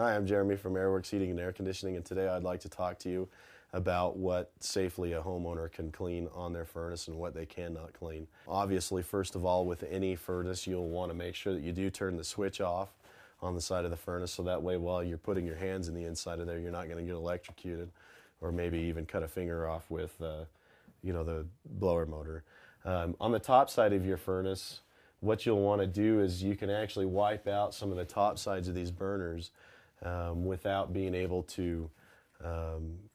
Hi, I'm Jeremy from Airworks Heating and Air Conditioning, and today I'd like to talk to you about what safely a homeowner can clean on their furnace and what they cannot clean. Obviously, first of all, with any furnace, you'll want to make sure that you do turn the switch off on the side of the furnace, so that way while you're putting your hands in the inside of there, you're not going to get electrocuted or maybe even cut a finger off with the blower motor. On the top side of your furnace, what you'll want to do is you can actually wipe out some of the top sides of these burners without being able to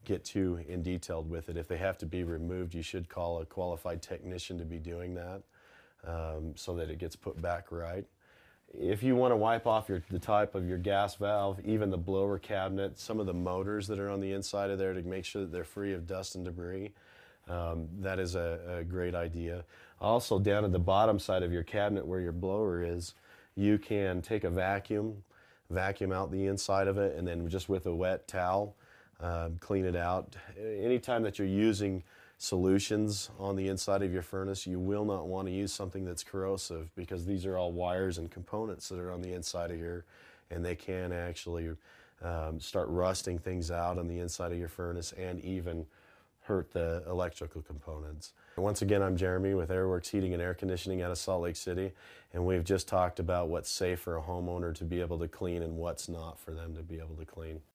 get too in detailed with it. If they have to be removed, you should call a qualified technician to be doing that so that it gets put back right. If you want to wipe off the type of your gas valve, even the blower cabinet, some of the motors that are on the inside of there, to make sure that they're free of dust and debris, that is a great idea. Also, down at the bottom side of your cabinet where your blower is, you can take a vacuum out the inside of it, and then just with a wet towel clean it out. Anytime that you're using solutions on the inside of your furnace, you will not want to use something that's corrosive, because these are all wires and components that are on the inside of here, and they can actually start rusting things out on the inside of your furnace and even hurt the electrical components. Once again, I'm Jeremy with Airworks Heating and Air Conditioning out of Salt Lake City, and we've just talked about what's safe for a homeowner to be able to clean and what's not for them to be able to clean.